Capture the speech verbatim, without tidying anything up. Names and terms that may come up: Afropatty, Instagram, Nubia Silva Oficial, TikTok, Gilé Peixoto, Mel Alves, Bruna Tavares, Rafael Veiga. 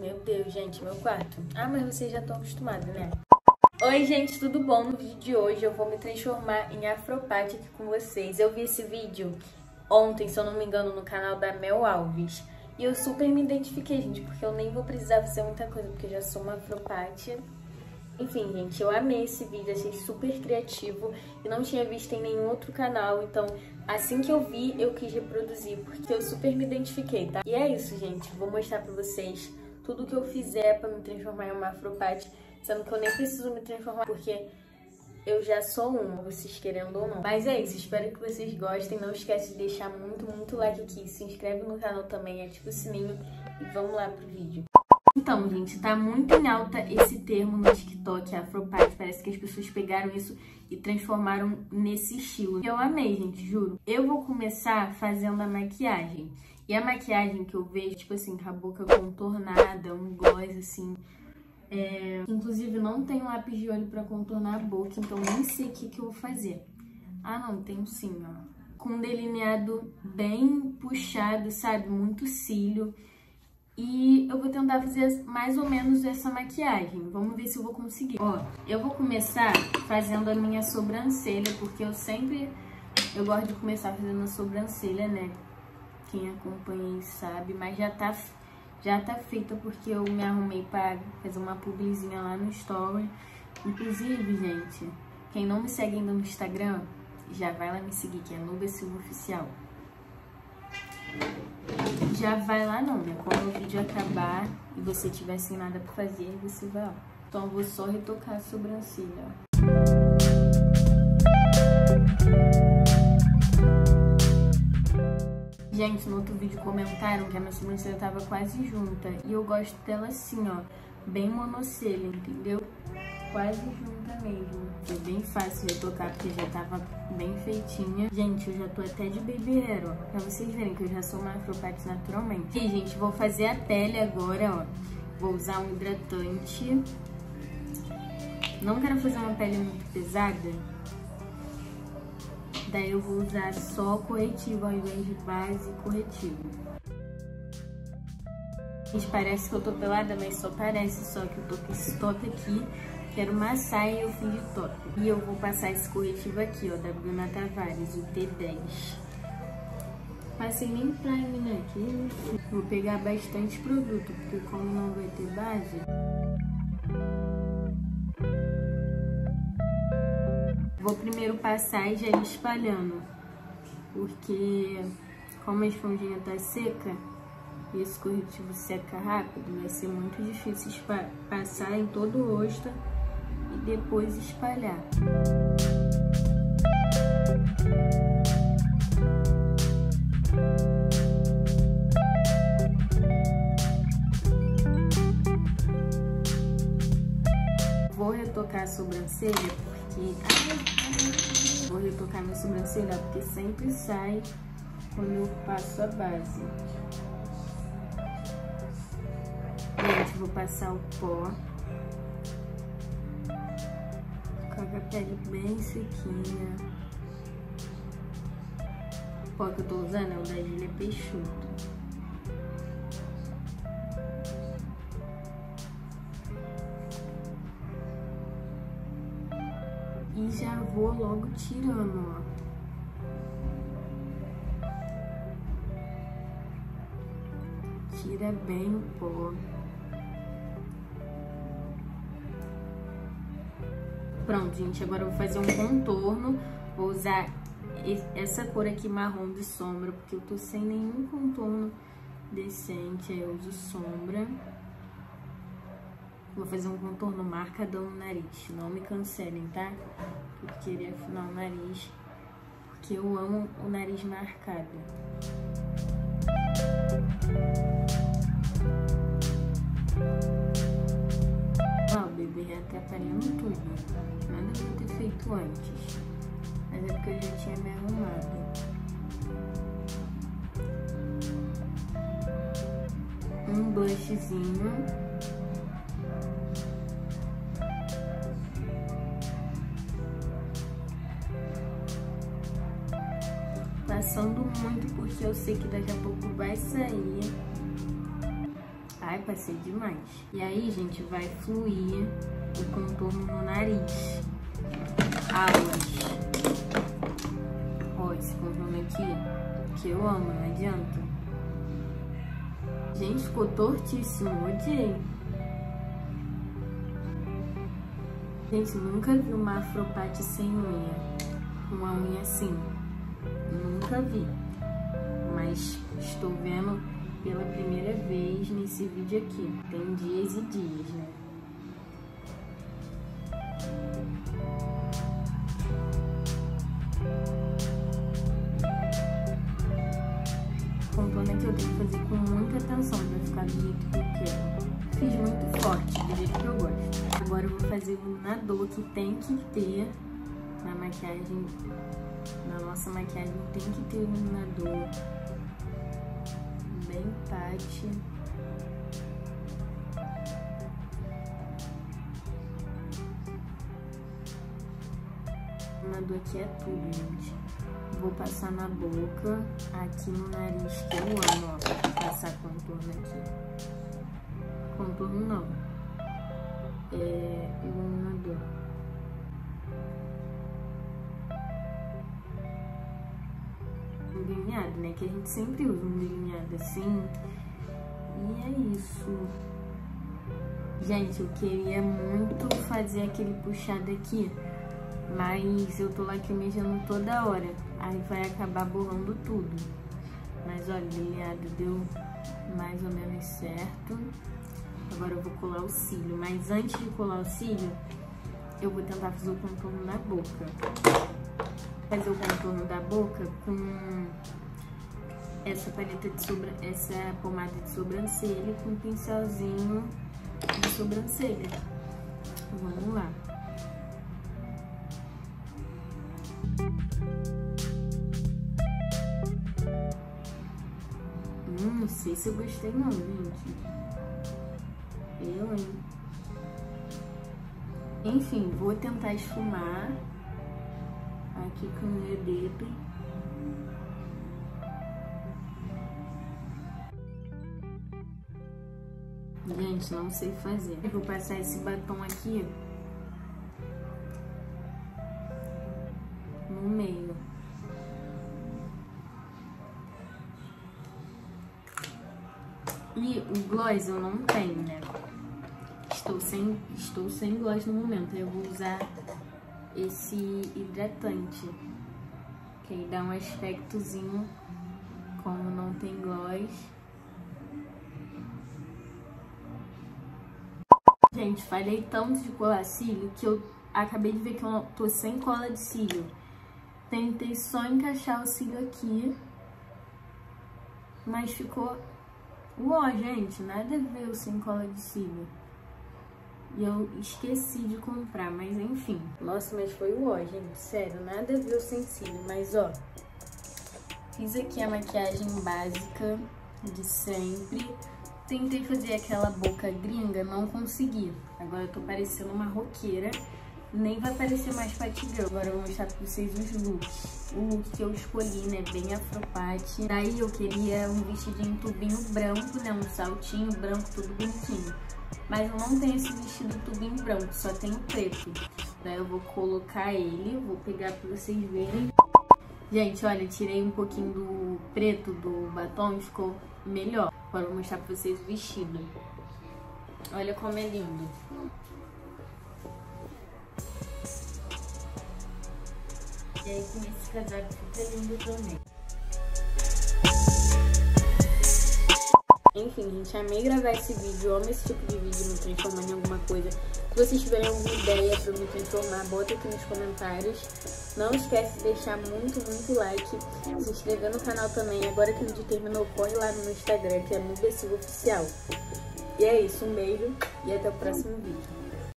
Meu Deus, gente, meu quarto. Ah, mas vocês já estão acostumados, né? Oi, gente, tudo bom? No vídeo de hoje eu vou me transformar em Afropatty aqui com vocês. Eu vi esse vídeo ontem, se eu não me engano, no canal da Mel Alves. E eu super me identifiquei, gente, porque eu nem vou precisar fazer muita coisa, porque eu já sou uma Afropatty. Enfim, gente, eu amei esse vídeo, achei super criativo e não tinha visto em nenhum outro canal, então assim que eu vi, eu quis reproduzir, porque eu super me identifiquei, tá? E é isso, gente, vou mostrar pra vocês tudo que eu fizer pra me transformar em uma Afropatty, sendo que eu nem preciso me transformar, porque eu já sou uma, vocês querendo ou não. Mas é isso, espero que vocês gostem, não esquece de deixar muito, muito like aqui, se inscreve no canal também, ativa o sininho e vamos lá pro vídeo. Então, gente, tá muito em alta esse termo no TikTok, Afropatty. Parece que as pessoas pegaram isso e transformaram nesse estilo. Eu amei, gente, juro. Eu vou começar fazendo a maquiagem. E a maquiagem que eu vejo, tipo assim, com a boca contornada, um gloss, assim... É... Inclusive, não tenho lápis de olho pra contornar a boca, então nem sei o que que eu vou fazer. Ah, não, tenho sim, ó. Com um delineado bem puxado, sabe? Muito cílio. E eu vou tentar fazer mais ou menos essa maquiagem. Vamos ver se eu vou conseguir. Ó, eu vou começar fazendo a minha sobrancelha, porque eu sempre... Eu gosto de começar fazendo a sobrancelha, né? Quem acompanha sabe, mas já tá, já tá feita porque eu me arrumei pra fazer uma publizinha lá no story. Inclusive, gente, quem não me segue ainda no Instagram, já vai lá me seguir, que é Nubia Silva Oficial. Já vai lá não, né? Quando o vídeo acabar e você tiver sem nada pra fazer, você vai lá. Então eu vou só retocar a sobrancelha, ó. Gente, no outro vídeo comentaram que a minha sobrancelha tava quase junta. E eu gosto dela assim, ó, bem monocelha, entendeu? Quase junta mesmo. Foi bem fácil retocar porque já tava bem feitinha. Gente, eu já tô até de baby hair, ó. Pra vocês verem que eu já sou uma Afropatty naturalmente. E, gente, vou fazer a pele agora, ó. Vou usar um hidratante. Não quero fazer uma pele muito pesada. Daí eu vou usar só corretivo ao invés de base e corretivo. Gente, parece que eu tô pelada, mas só parece. Só que eu tô com esse top aqui. Quero uma saia e eu fui de top. E eu vou passar esse corretivo aqui, ó, da Bruna Tavares, o T dez. Passei nem prime, né? Que isso. Vou pegar bastante produto, porque como não vai ter base... Vou primeiro passar e já ir espalhando. Porque como a esponjinha tá seca... E esse corretivo seca rápido, vai ser muito difícil passar em todo o rosto e depois espalhar. Vou retocar a sobrancelha porque... Ai, vou retocar minha sobrancelha porque sempre sai quando eu passo a base. Vou passar o pó. Ficar com a pele bem sequinha. O pó que eu tô usando é o da Gilé Peixoto. E já vou logo tirando, ó. Tira bem o pó. Pronto, gente, agora eu vou fazer um contorno, vou usar essa cor aqui marrom de sombra, porque eu tô sem nenhum contorno decente, aí eu uso sombra. Vou fazer um contorno marcadão no nariz, não me cancelem, tá? Eu queria afinar o nariz, porque eu amo o nariz marcado. Atrapalhando tudo, nada eu ter feito antes, mas é porque eu já tinha me arrumado. Um blushzinho. Passando muito porque eu sei que daqui a pouco vai sair. Ai, passei demais. E aí, gente, vai fluir o contorno no nariz. A luz. Ó, esse contorno aqui, que eu amo, não adianta. Gente, ficou tortíssimo, odiei. Gente, nunca vi uma Afropatty sem unha. Uma unha assim. Nunca vi. Mas estou vendo pela primeira vez nesse vídeo aqui. Tem dias e dias, né? Contorno aqui eu tenho que fazer com muita atenção pra ficar do jeito que eu quero. Fiz muito forte, do jeito que eu gosto. Agora eu vou fazer o iluminador que tem que ter na maquiagem. Na nossa maquiagem tem que ter iluminador. Bem empate. O iluminador aqui é tudo, gente. Vou passar na boca, aqui no nariz, que eu amo, ó. Vou passar contorno aqui. Contorno não. É iluminador. Um delineado, né? Que a gente sempre usa um delineado assim. E é isso. Gente, eu queria muito fazer aquele puxado aqui, mas eu tô lacrimejando toda hora. Aí vai acabar borrando tudo. Mas olha, o delineado deu mais ou menos certo. Agora eu vou colar o cílio, mas antes de colar o cílio, eu vou tentar fazer o contorno da boca. Fazer o contorno da boca com essa paleta de sobra... essa pomada de sobrancelha com um pincelzinho de sobrancelha. Vamos lá. Hum, não sei se eu gostei não, gente. Eu, hein? Enfim, vou tentar esfumar aqui com o meu dedo. Gente, não sei fazer. Eu vou passar esse batom aqui no meio. E o gloss eu não tenho, né? Estou sem, estou sem gloss no momento. Eu vou usar esse hidratante, que aí dá um aspectozinho, como não tem gloss. Gente, falei tanto de colar cílio que eu acabei de ver que eu tô sem cola de cílio. Tentei só encaixar o cílio aqui, mas ficou... Uó, gente, nada a ver o sem cola de cílio. E eu esqueci de comprar, mas enfim. Nossa, mas foi uó, gente, sério, nada a ver o sem cílio. Mas, ó, fiz aqui a maquiagem básica de sempre. Tentei fazer aquela boca gringa, não consegui. Agora eu tô parecendo uma roqueira. Nem vai parecer mais fatigão. Agora eu vou mostrar pra vocês os looks. O look que eu escolhi, né? Bem Afropatty. Daí eu queria um vestidinho tubinho branco, né? Um saltinho branco, tudo bonitinho. Mas eu não tenho esse vestido tubinho branco, só tenho preto. Daí eu vou colocar ele, vou pegar pra vocês verem. Gente, olha, tirei um pouquinho do preto do batom e ficou melhor. Agora eu vou mostrar pra vocês o vestido. Olha como é lindo. E aí, com esse casaco fica lindo também. Enfim, gente, amei gravar esse vídeo. Eu amo esse tipo de vídeo, me transformar em alguma coisa. Se vocês tiverem alguma ideia pra me transformar, bota aqui nos comentários. Não esquece de deixar muito, muito like. Se inscrever no canal também. Agora que o vídeo terminou, corre lá no meu Instagram, que é Nubia Silva Oficial. E é isso, um beijo e até o próximo vídeo.